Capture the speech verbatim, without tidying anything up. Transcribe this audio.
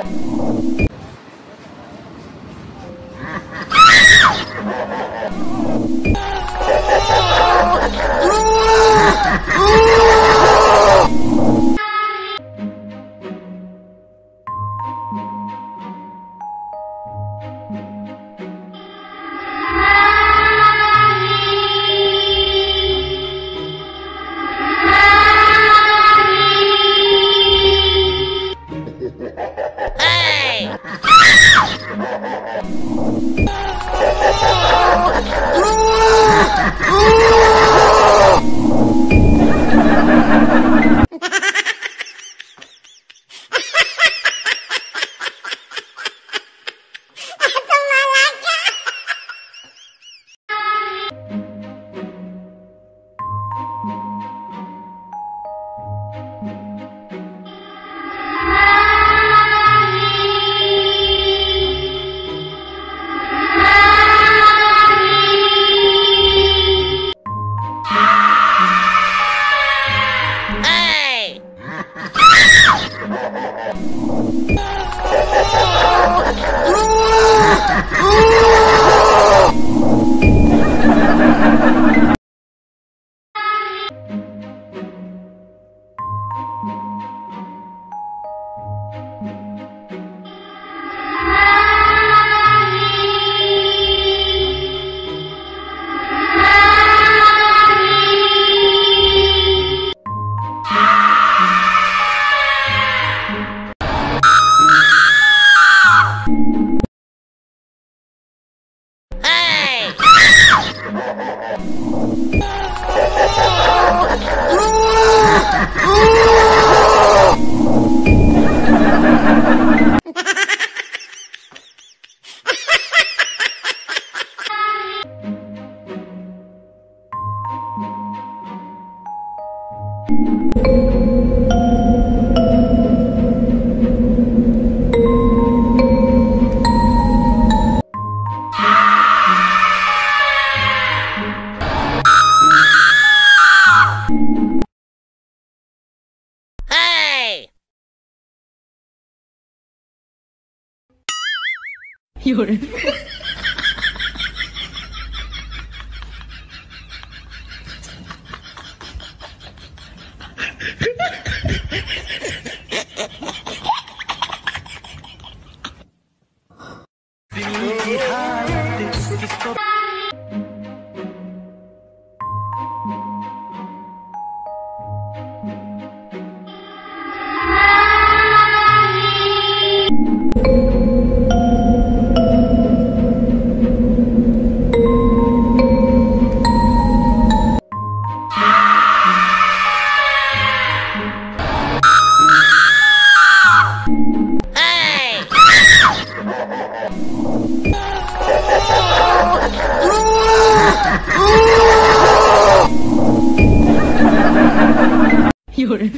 Lloré. Lloré.